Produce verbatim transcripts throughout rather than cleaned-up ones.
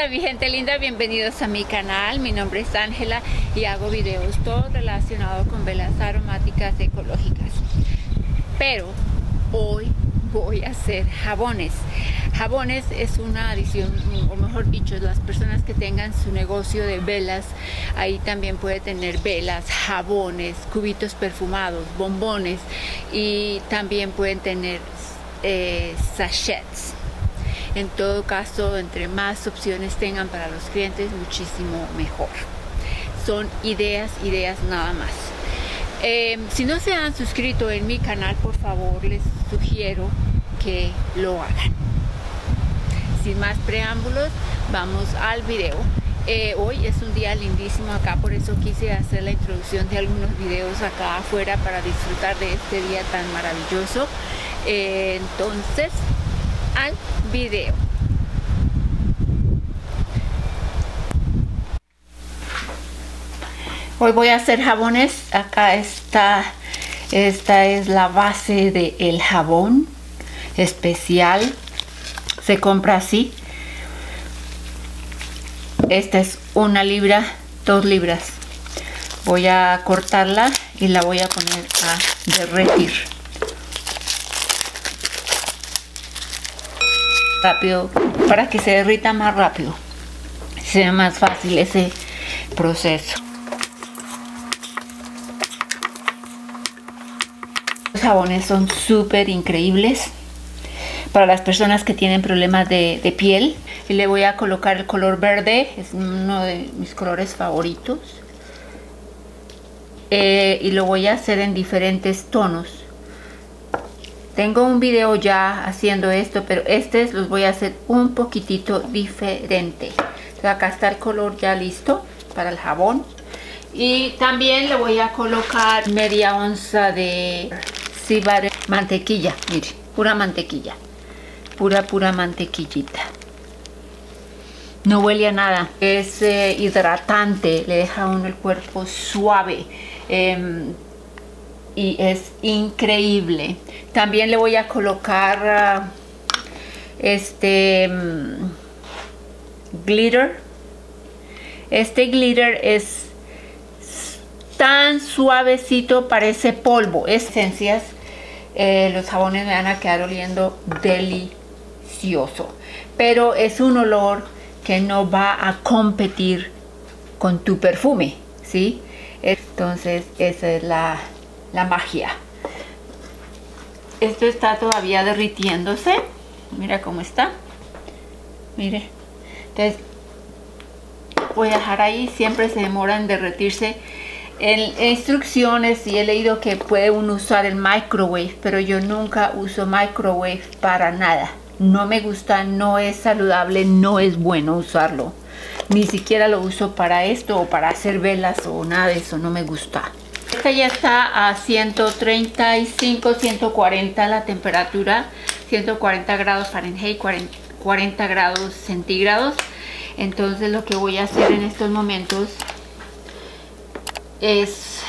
Hola mi gente linda, bienvenidos a mi canal. Mi nombre es Ángela y hago videos todo relacionado con velas aromáticas ecológicas. Pero hoy voy a hacer jabones. Jabones es una adición, o mejor dicho, las personas que tengan su negocio de velas, ahí también puede tener velas, jabones, cubitos perfumados, bombones y también pueden tener eh, sachets. En todo caso, entre más opciones tengan para los clientes, muchísimo mejor. Son ideas, ideas nada más. Eh, si no se han suscrito en mi canal, por favor, les sugiero que lo hagan. Sin más preámbulos, vamos al video. Eh, hoy es un día lindísimo acá, por eso quise hacer la introducción de algunos videos acá afuera para disfrutar de este día tan maravilloso. Eh, entonces, al video. Hoy voy a hacer jabones. Acá está, esta es la base de el jabón especial, se compra así. Esta es una libra, dos libras. Voy a cortarla y la voy a poner a derretir. Rápido, para que se derrita más rápido, sea más fácil ese proceso. Los jabones son súper increíbles para las personas que tienen problemas de, de piel. Y le voy a colocar el color verde, es uno de mis colores favoritos, eh, y lo voy a hacer en diferentes tonos. Tengo un video ya haciendo esto, pero este los voy a hacer un poquitito diferente. Entonces acá está el color ya listo para el jabón. Y también le voy a colocar media onza de cíbar, mantequilla, mire, pura mantequilla. Pura, pura mantequillita. No huele a nada. Es eh, hidratante, le deja a uno el cuerpo suave. Eh, Y es increíble. También le voy a colocar uh, este um, glitter. Este glitter es tan suavecito, parece polvo. Esencias. Eh, los jabones me van a quedar oliendo delicioso. Pero es un olor que no va a competir con tu perfume, ¿sí? Entonces esa es la... la magia. Esto está todavía derritiéndose. Mira cómo está. Mire. Entonces voy a dejar ahí. Siempre se demora en derretirse. En instrucciones y he leído que puede uno usar el microwave, pero yo nunca uso microwave para nada. No me gusta, no es saludable, no es bueno usarlo. Ni siquiera lo uso para esto o para hacer velas o nada de eso. No me gusta. Esta ya está a ciento treinta y cinco, ciento cuarenta la temperatura, ciento cuarenta grados Fahrenheit, cuarenta grados centígrados. Entonces lo que voy a hacer en estos momentos es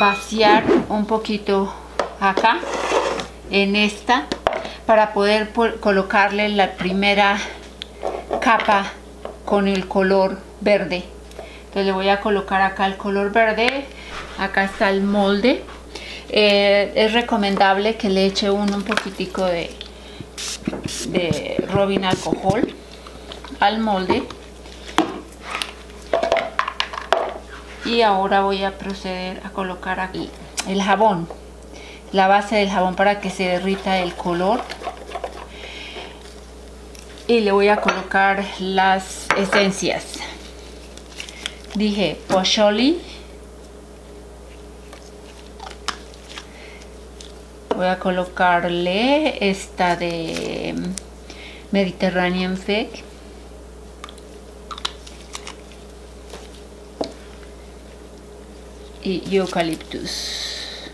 vaciar un poquito acá en esta para poder colocarle la primera capa con el color verde. Entonces le voy a colocar acá el color verde. Acá está el molde. Eh, es recomendable que le eche uno un poquitico de, de rubbing alcohol al molde. Y ahora voy a proceder a colocar aquí el jabón, la base del jabón para que se derrita el color. Y le voy a colocar las esencias. Dije Pachulí. Voy a colocarle esta de Mediterranean Fig. Y eucaliptus.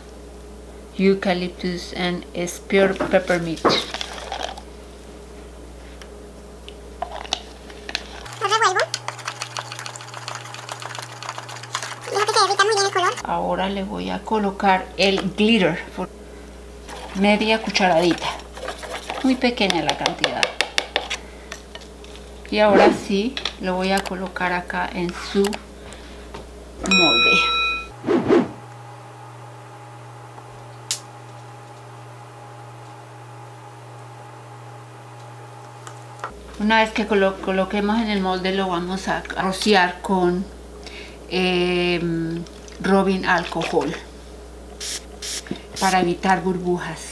Eucaliptus and spear peppermint. Ahora le voy a colocar el glitter. Media cucharadita, muy pequeña la cantidad. Y ahora sí lo voy a colocar acá en su molde. Una vez que lo coloquemos en el molde, lo vamos a rociar con eh, rubbing alcohol para evitar burbujas.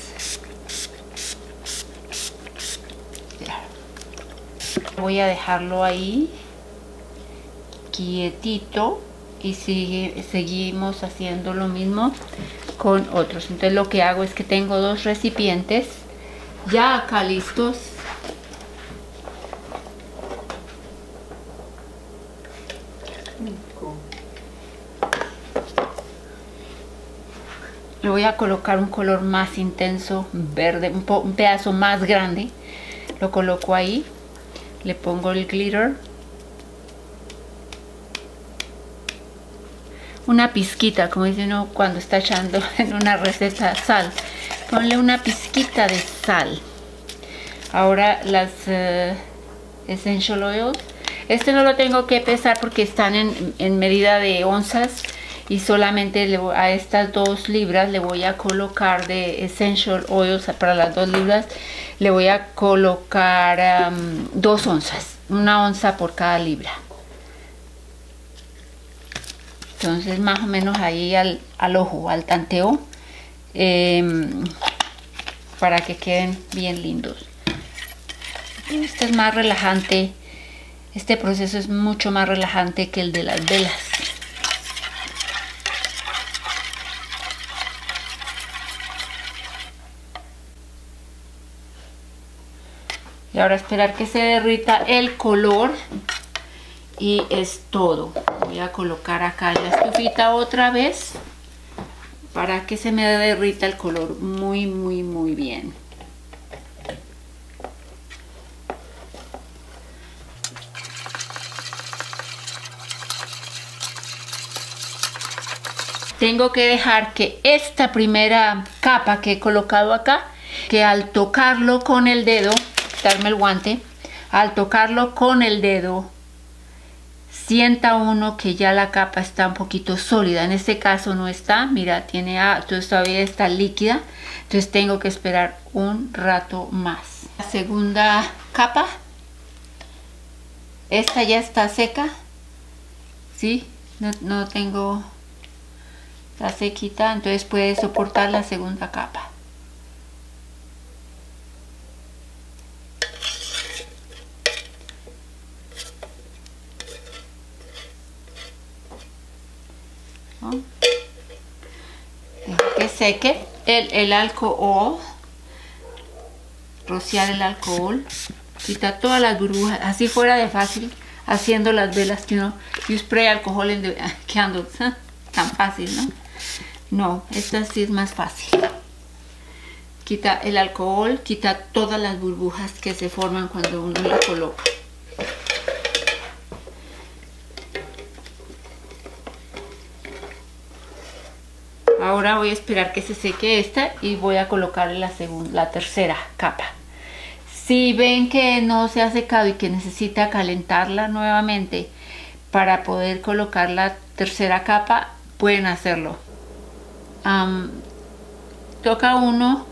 Voy a dejarlo ahí quietito y sigue, seguimos haciendo lo mismo con otros. Entonces lo que hago es que tengo dos recipientes ya acá listos. Le voy a colocar un color más intenso, verde, un, un pedazo más grande. Lo coloco ahí. Le pongo el glitter, una pizquita, como dice uno cuando está echando en una receta sal, ponle una pizquita de sal. Ahora las uh, essential oils, este no lo tengo que pesar porque están en, en medida de onzas, y solamente le, a estas dos libras le voy a colocar de essential oils. Para las dos libras le voy a colocar um, dos onzas, una onza por cada libra. Entonces más o menos ahí al, al ojo, al tanteo, eh, para que queden bien lindos. Este es más relajante, este proceso es mucho más relajante que el de las velas. Y ahora esperar que se derrita el color y es todo. Voy a colocar acá en la estufita otra vez para que se me derrita el color muy, muy, muy bien. Tengo que dejar que esta primera capa que he colocado acá, que al tocarlo con el dedo, quitarme el guante, al tocarlo con el dedo sienta uno que ya la capa está un poquito sólida. En este caso no está, mira, tiene ah, entonces todavía está líquida, entonces tengo que esperar un rato más. La segunda capa, esta ya está seca, ¿sí? no, no tengo, está sequita, entonces puede soportar la segunda capa. Que seque el, el alcohol, rociar el alcohol, quita todas las burbujas. Así fuera de fácil haciendo las velas, que uno y spray alcohol en de, quedando tan fácil, ¿no? No, esta sí es más fácil. Quita el alcohol, quita todas las burbujas que se forman cuando uno la coloca. Ahora voy a esperar que se seque esta y voy a colocarle la segunda, la tercera capa. Si ven que no se ha secado y que necesita calentarla nuevamente para poder colocar la tercera capa, pueden hacerlo. Um, toca uno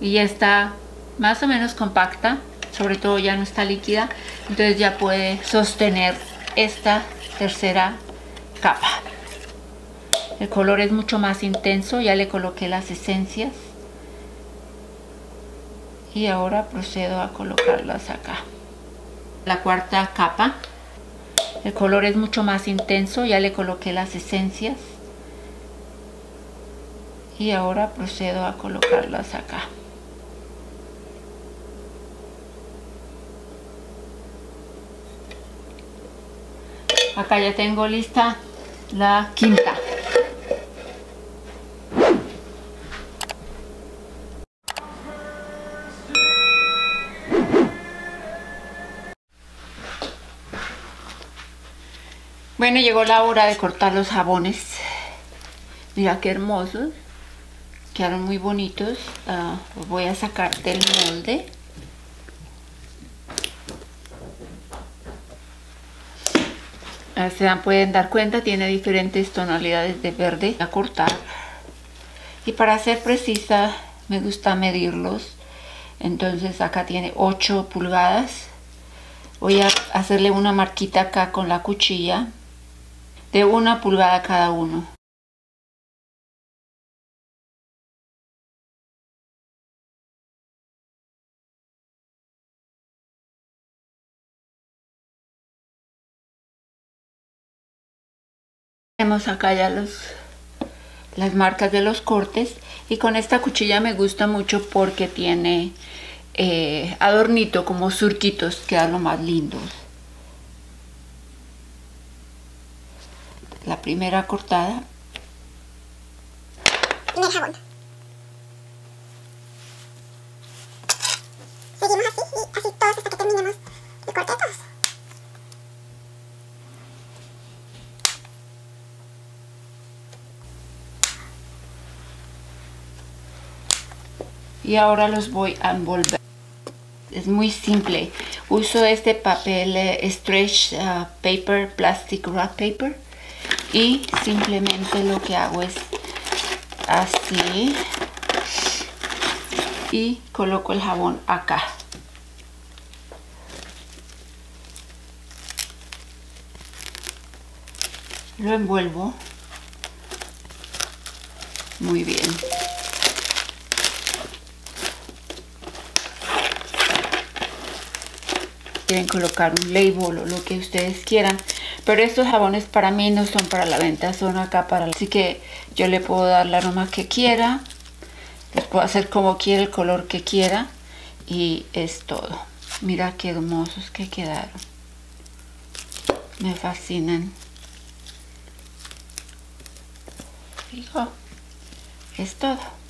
y ya está más o menos compacta, sobre todo ya no está líquida, entonces ya puede sostener esta tercera capa. El color es mucho más intenso, ya le coloqué las esencias. Y ahora procedo a colocarlas acá. La cuarta capa. El color es mucho más intenso, ya le coloqué las esencias. Y ahora procedo a colocarlas acá. Acá ya tengo lista la quinta. Bueno, llegó la hora de cortar los jabones. Mira qué hermosos. Quedaron muy bonitos. Uh, los voy a sacar del molde. Se pueden dar cuenta, tiene diferentes tonalidades de verde a cortar. Y para ser precisa, me gusta medirlos. Entonces acá tiene ocho pulgadas. Voy a hacerle una marquita acá con la cuchilla de una pulgada cada uno. Tenemos acá ya los, las marcas de los cortes, y con esta cuchilla me gusta mucho porque tiene eh, adornito, como surquitos, quedan lo más lindos. La primera cortada. Me jabón. Seguimos así, y así todos hasta que terminemos el corte de todos. Y ahora los voy a envolver. Es muy simple. Uso este papel eh, stretch uh, paper, plastic wrap paper. Y simplemente lo que hago es así. Y coloco el jabón acá. Lo envuelvo. Muy bien. Quieren colocar un label o lo que ustedes quieran, pero estos jabones para mí no son para la venta, son acá para la... Así que yo le puedo dar la aroma que quiera, les puedo hacer como quiera, el color que quiera, y es todo. Mira qué hermosos que quedaron, me fascinan. Fijo, es todo.